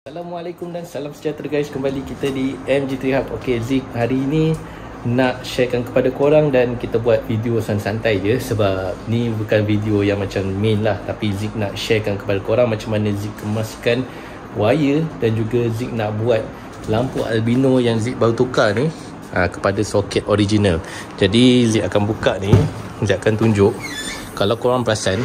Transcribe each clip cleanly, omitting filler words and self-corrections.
Assalamualaikum dan salam sejahtera guys. Kembali kita di MG3HUB. Ok Zik, hari ini nak sharekan kepada korang dan kita buat video santai-santai je. Sebab ni bukan video yang macam main lah, tapi Zik nak sharekan kepada korang macam mana Zik kemaskan wire dan juga Zik nak buat lampu albino yang Zik baru tukar ni kepada soket original. Jadi Zik akan buka ni, Zik akan tunjuk. Kalau korang perasan,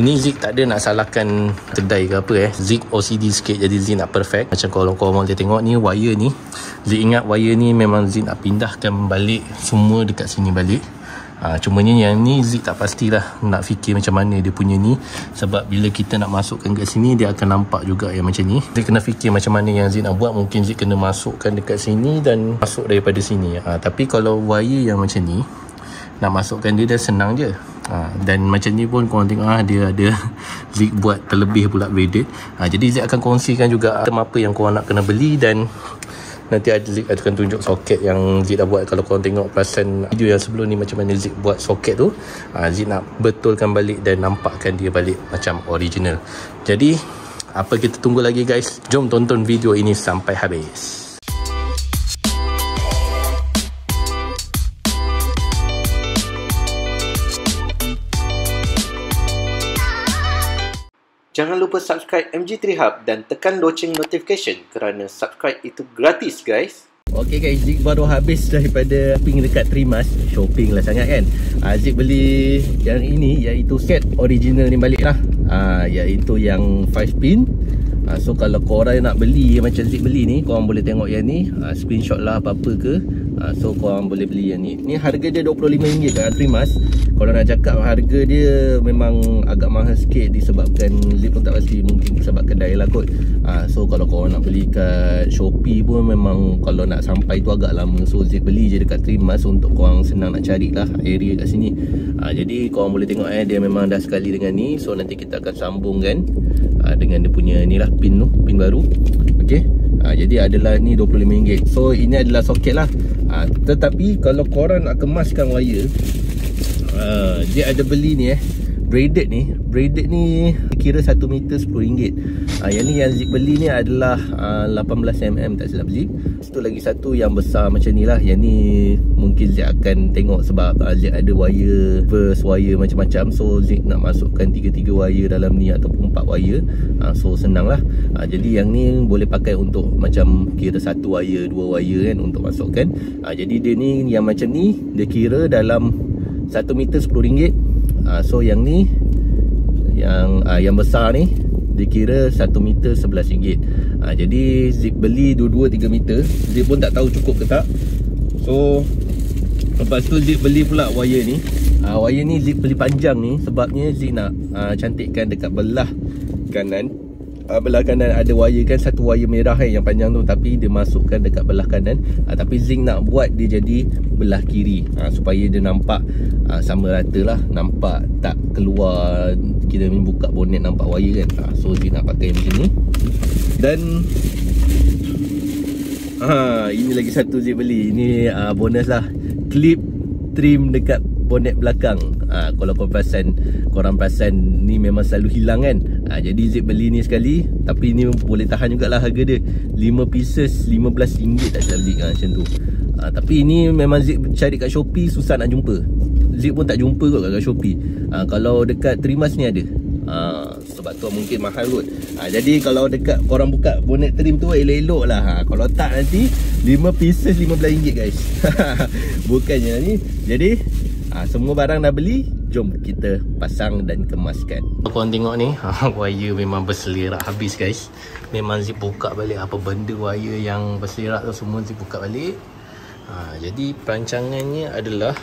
ni Zik tak ada nak salahkan kedai ke apa Zik OCD sikit, jadi Zik nak perfect. Macam kalau korang boleh tengok ni, wire ni Zik ingat wire ni memang Zik nak pindahkan balik semua dekat sini balik. Cumanya yang ni Zik tak pastilah nak fikir macam mana dia punya ni. Sebab bila kita nak masukkan kat sini, dia akan nampak juga yang macam ni. Zik kena fikir macam mana yang Zik nak buat. Mungkin Zik kena masukkan dekat sini dan masuk daripada sini. Tapi kalau wire yang macam ni, nak masukkan dia dah senang je. Dan macam ni pun korang tengok dia ada Zik buat terlebih pula braided. Jadi Zik akan kongsikan juga item apa yang korang nak kena beli. Dan nanti Zik akan tunjuk soket yang Zik dah buat. Kalau korang tengok perasan video yang sebelum ni macam mana Zik buat soket tu, Zik nak betulkan balik dan nampakkan dia balik macam original. Jadi apa kita tunggu lagi guys? Jom tonton video ini sampai habis. Jangan lupa subscribe MG3HUB dan tekan loceng notification kerana subscribe itu gratis guys. Ok guys, Zik baru habis daripada shopping dekat Trimas. Shopping lah sangat kan. Zik beli yang ini iaitu set original ni balik lah, iaitu yang 5 pin. So kalau korang nak beli macam Zik beli ni, korang boleh tengok yang ni, screenshot lah apa-apa ke. So korang boleh beli yang ni. Ni harga dia RM25 kat Trimas. Kalau nak cakap harga dia memang agak mahal sikit disebabkan Zik pun tak pasti, mungkin sebab kedai lah kot. So kalau korang nak beli kat Shopee pun memang kalau nak sampai tu agak lama. So Zik beli je dekat Trimas untuk korang senang nak cari lah area kat sini. Jadi korang boleh tengok dia memang dah sekali dengan ni. So nanti kita akan sambungkan dengan dia punya ni lah pin tu, pin baru. Okay. Jadi adalah ni RM25. So ini adalah soket lah. Tetapi kalau korang nak kemaskan wire, dia ada beli ni braided ni. Braided ni kira 1 meter RM10. Yang ni yang Zik beli ni adalah 18mm tak silap Zik. Satu lagi satu yang besar macam ni lah. Yang ni mungkin Zik akan tengok sebab Zik ada wire, first wire macam-macam. So Zik nak masukkan 3 wire dalam ni ataupun 4 wire. So senang lah. Jadi yang ni boleh pakai untuk macam kira 1 wire, 2 wire kan untuk masukkan. Jadi dia ni yang macam ni dia kira dalam 1 meter RM10. So yang ni yang besar ni dikira 1 meter RM11. Jadi Zik beli dua-dua 3 meter. Zik pun tak tahu cukup ke tak. So lepas tu Zik beli pula wire ni. Wire ni Zik beli panjang ni sebabnya Zik nak cantikkan dekat belah kanan. Belah kanan ada wire kan, satu wire merah yang panjang tu, tapi dia masukkan dekat belah kanan. Tapi Zik nak buat dia jadi belah kiri, supaya dia nampak sama rata lah, nampak tak keluar. Kita buka bonet nampak wire kan. So Zik nak pakai macam ni. Dan ini lagi satu Zik beli. Ini bonus lah, clip trim dekat bonet belakang. Kalau korang perasan ni memang selalu hilang kan. Jadi Zik beli ni sekali, tapi ni boleh tahan jugalah harga dia. 5 pieces RM15 tak silap Zik macam tu. Tapi ini memang Zik cari kat Shopee susah nak jumpa. Zik pun tak jumpa kot kat Shopee. Kalau dekat Trimas ni ada. Sebab tu mungkin mahal kot. Jadi kalau dekat korang buka bonet trim tu elok-elok lah. Kalau tak nanti 5 pieces RM15 guys. Bukannya ni. Jadi semua barang dah beli, jom kita pasang dan kemaskan. Korang tengok ni, wire memang berselerak habis guys. Memang Zik buka balik apa benda wire yang berselerak tu, semua Zik buka balik. Jadi perancangannya adalah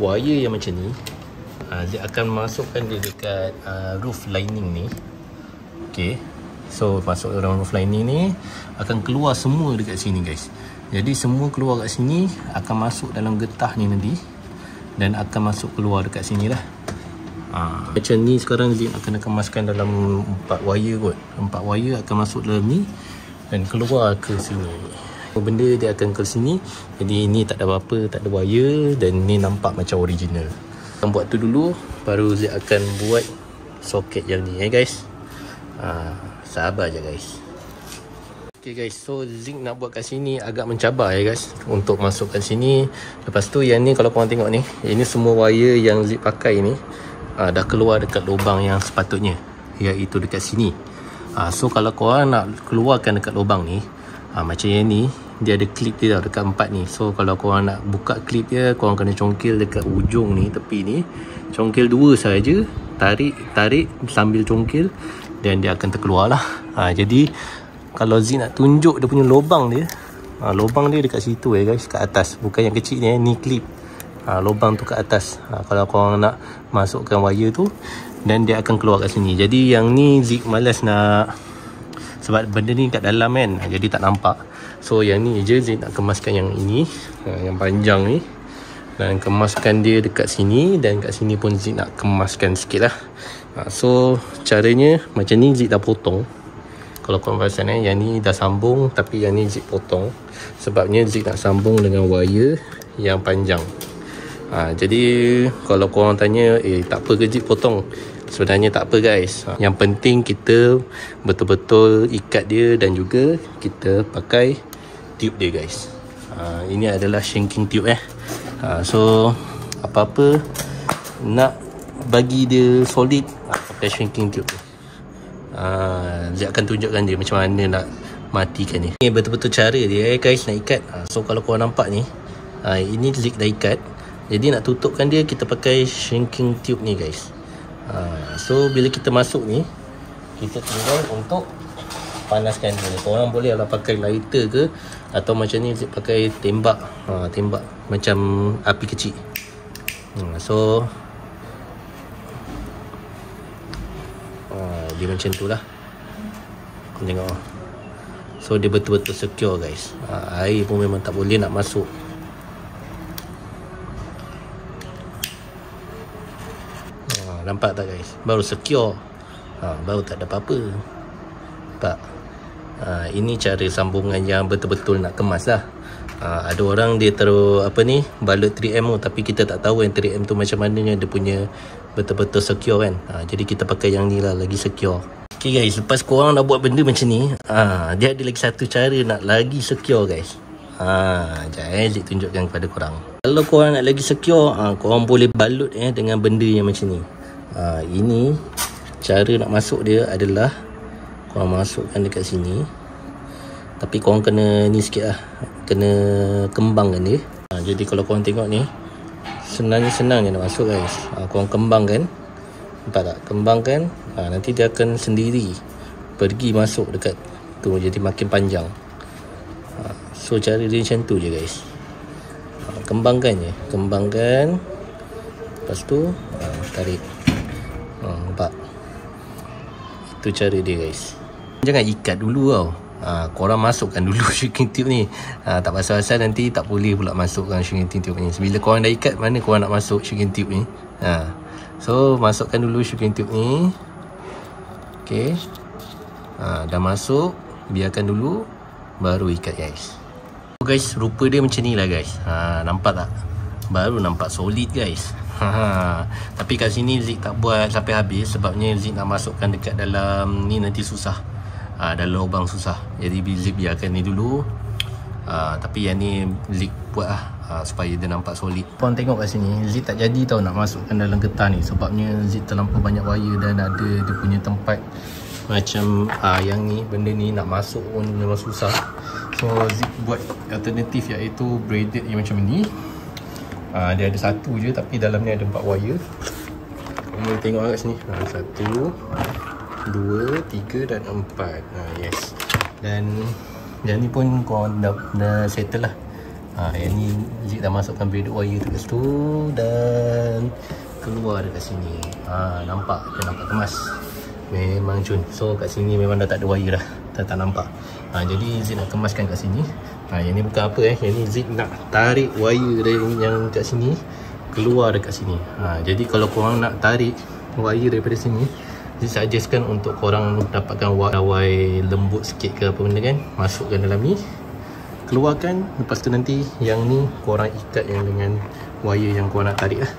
wire yang macam ni. Zik akan masukkan dia dekat roof lining ni. Okay, so masuk dalam roof lining ni akan keluar semua dekat sini guys. Jadi semua keluar kat sini akan masuk dalam getah ni nanti dan akan masuk keluar dekat sini lah. Macam ni sekarang Zik akan kemaskan dalam 4 wire kot. 4 wire akan masuk dalam ni dan keluar ke sini. Benda dia akan ke sini. Jadi ni tak ada apa-apa, tak ada wire. Dan ni nampak macam original. Akan buat tu dulu, baru Zik akan buat soket yang ni guys. Sabar je guys. Okay guys, so zinc nak buat kat sini agak mencabar ya guys untuk masuk kat sini. Lepas tu yang ni kalau korang tengok ni, ini semua wire yang zinc pakai ni dah keluar dekat lubang yang sepatutnya, iaitu dekat sini. So kalau korang nak keluarkan dekat lubang ni, macam yang ni, dia ada clip dia tau dekat empat ni. So kalau korang nak buka clip dia, korang kena congkil dekat ujung ni, tepi ni. Congkil dua saja, tarik sambil congkil, dan dia akan terkeluar lah. Jadi kalau zinc nak tunjuk dia punya lubang dia, lubang dia dekat situ ya guys, kat atas. Bukan yang kecil ni, ni clip, lubang tu kat atas. Kalau korang nak masukkan wire tu, dan dia akan keluar kat sini. Jadi yang ni zinc malas nak, sebab benda ni kat dalam kan, jadi tak nampak. So yang ni je Zik nak kemaskan yang ini, yang panjang ni, dan kemaskan dia dekat sini. Dan kat sini pun Zik nak kemaskan sikit lah. So caranya macam ni, Zik dah potong. Kalau korang perasan yang ni dah sambung, tapi yang ni Zik potong. Sebabnya Zik nak sambung dengan wire yang panjang. Jadi kalau korang tanya, tak apa ke Zik potong? Sebenarnya tak apa guys. Yang penting kita betul-betul ikat dia, dan juga kita pakai tube dia guys. Ini adalah shanking tube so apa-apa nak bagi dia solid, pakai shanking tube. Saya akan tunjukkan dia macam mana nak matikan dia. Ini betul-betul cara dia guys nak ikat. So kalau korang nampak ni, ini Zik dah ikat. Jadi nak tutupkan dia, kita pakai shanking tube ni guys. So bila kita masuk ni, kita tinggal untuk panaskan dia. Korang boleh lah pakai lighter ke, atau macam ni pakai tembak, tembak macam api kecil. So dia macam tu lah, tengok. So dia betul-betul secure guys. Air pun memang tak boleh nak masuk. Nampak tak guys? Baru secure, baru tak ada apa-apa. Nampak? Ini cara sambungan yang betul-betul nak kemas lah. Ada orang dia taruh apa ni, balut 3M tu, tapi kita tak tahu yang 3M tu macam mana dia punya betul-betul secure kan. Jadi kita pakai yang ni lah, lagi secure. Okay guys, lepas korang dah buat benda macam ni, dia ada lagi satu cara nak lagi secure guys. Sekejap Zik tunjukkan kepada korang. Kalau korang nak lagi secure, korang boleh balut dengan benda yang macam ni. Ini cara nak masuk dia adalah korang masukkan dekat sini, tapi korang kena ni sikit lah, kena kembangkan dia. Jadi kalau korang tengok ni, senang je nak masuk guys. Korang kembangkan, nampak tak? Kembangkan, nanti dia akan sendiri pergi masuk dekat tu, jadi makin panjang. So cara dia macam tu je guys. Kembangkan je, kembangkan, lepas tu tarik. Nampak? Itu cara dia guys. Jangan ikat dulu tau. Korang masukkan dulu shrinking tube ni. Tak pasal-pasal nanti tak boleh pula masukkan shrinking tube ni. Bila korang dah ikat, mana korang nak masuk shrinking tube ni? So masukkan dulu shrinking tube ni. Okay, dah masuk, biarkan dulu, baru ikat guys. So guys, rupa dia macam ni lah guys. Nampak tak? Baru nampak solid guys. Tapi kat sini Zik tak buat sampai habis, sebabnya Zik nak masukkan dekat dalam ni nanti susah. Dalam lubang susah. Jadi Zik biarkan ni dulu. Tapi yang ni Zik buat lah, supaya dia nampak solid. Korang tengok kat sini, Zik tak jadi tau nak masukkan dalam getah ni, sebabnya Zik terlampau banyak wire, dan ada dia punya tempat macam yang ni, benda ni nak masuk pun memang susah. So Zik buat alternatif, iaitu braided yang macam ni. Dia ada satu je, tapi dalam ni ada empat wire. Korang boleh tengok kat sini, satu, dua, tiga dan empat. Yes. Dan yang ni pun korang dah settle lah. Yang ni Zik dah masukkan braided wire tu kat situ, dan keluar dekat sini. Nampak? Dia nampak kemas. Memang cun. So kat sini memang dah tak ada wire dah, tak nampak. Jadi Zik nak kemaskan kat sini. Yang ni bukan apa yang ni Zik nak tarik wire yang kat sini keluar dekat sini. Jadi kalau korang nak tarik wire daripada sini, Zik suggestkan untuk korang dapatkan wire lembut sikit ke apa benda kan, masukkan dalam ni, keluarkan, lepas tu nanti yang ni korang ikat yang dengan wire yang korang nak tarik lah.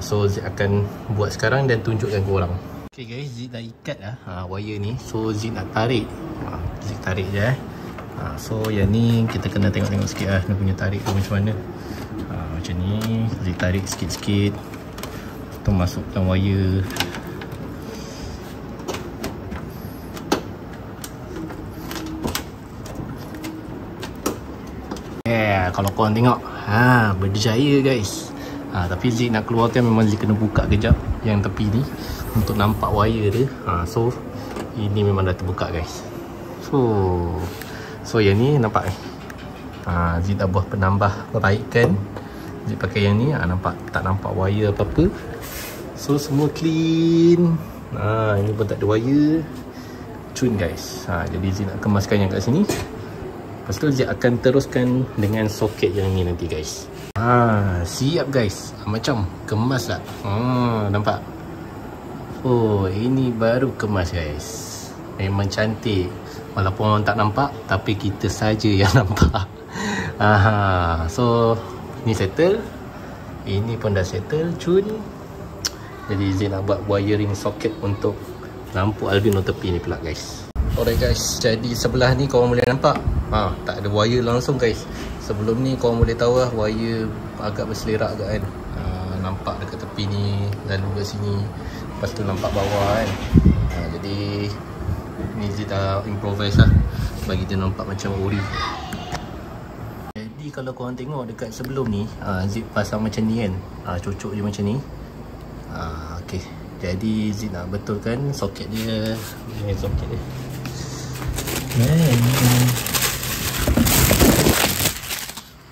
So Zik akan buat sekarang dan tunjukkan korang. Okay guys, Zik dah ikat lah wire ni. So Zik nak tarik, asyik tarik je so yang ni kita kena tengok-tengok sikit lah dia punya tarik tu macam mana. Macam ni boleh tarik sikit-sikit, tu masukkan wire. Kalau korang tengok, berjaya guys. Tapi zig nak keluar tu memang zig kena buka kejap yang tepi ni untuk nampak wire dia. So ini memang dah terbuka guys. So yang ni nampak zig dah buat penambah perbaikan. Zig pakai yang ni, nampak tak nampak wire apa-apa. So semua clean. Ini pun tak ada wire. Cun guys. Jadi zig nak kemaskan yang kat sini. Lepas tu dia akan teruskan dengan soket yang ni nanti guys. Siap guys. Macam kemas tak? Nampak? Oh, ini baru kemas guys. Memang cantik. Walaupun orang tak nampak, tapi kita saja yang nampak. So ni settle. Ini pun dah settle cun. Jadi Zin nak buat wiring soket untuk lampu albino tepi ni pula guys. Alright guys, jadi sebelah ni korang boleh nampak tak ada wire langsung guys. Sebelum ni korang boleh tahu lah wire agak berselerak agak kan. Nampak dekat tepi ni, lalu kat sini, lepas tu nampak bawah kan. Jadi ni dia dah improvise lah bagi dia nampak macam ori. Jadi kalau korang tengok dekat sebelum ni, zip pasang macam ni kan. Cocok je macam ni. Okay. Jadi zip nak betulkan soket dia. Ini soket dia.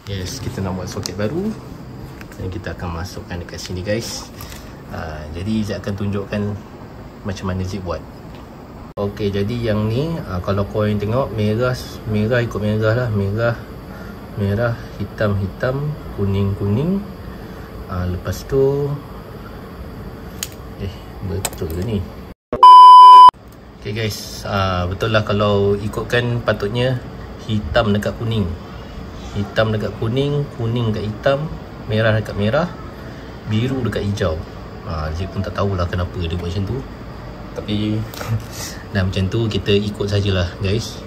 Yes, kita nak buat soket baru dan kita akan masukkan dekat sini guys. Jadi saya akan tunjukkan macam mana zip buat. Ok, jadi yang ni kalau korang tengok merah ikut merah lah, merah, hitam, kuning. Lepas tu betul ke ni? Ok guys, betul lah kalau ikutkan patutnya hitam dekat kuning, kuning dekat hitam, merah dekat merah, biru dekat hijau. Zip pun tak tahulah kenapa dia buat macam tu, tapi dah macam tu kita ikut sajalah guys.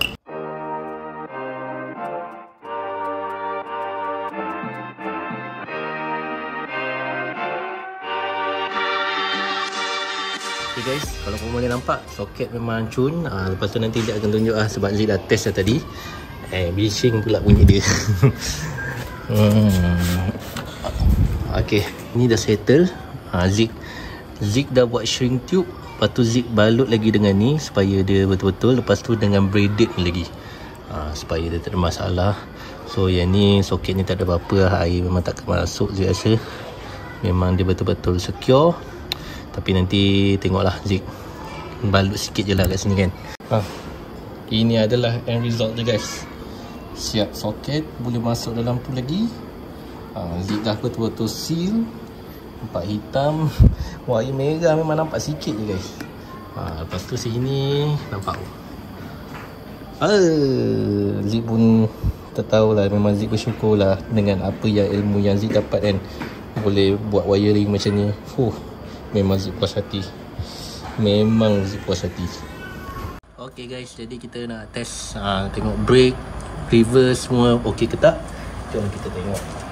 Ok guys, kalau korang boleh nampak soket memang cun. Lepas tu nanti Zip akan tunjuk sebab Zip dah test dah tadi. Bising pula bunyi dia. Ok, ni dah settle. Zig dah buat shrink tube. Lepas tu zig balut lagi dengan ni supaya dia betul-betul. Lepas tu dengan braided lagi supaya dia tak ada masalah. So yang ni soket ni tak ada apa-apa, air memang tak akan masuk zig rasa. Memang dia betul-betul secure. Tapi nanti tengoklah zig balut sikit je lah kat sini kan. Ini adalah end result dia guys. Siap soket, boleh masuk dalam lampu lagi. Zip dah betul-betul seal. Nampak hitam, wire merah memang nampak sikit je guys. Lepas tu sini nampak Zip pun tertahulah. Memang Zip bersyukur lah dengan apa yang ilmu yang Zip dapat kan. Boleh buat wiring macam ni. Memang Zip puas hati. Ok guys, jadi kita nak test tengok brake, reverse semua ok ke tak. Jom kita tengok.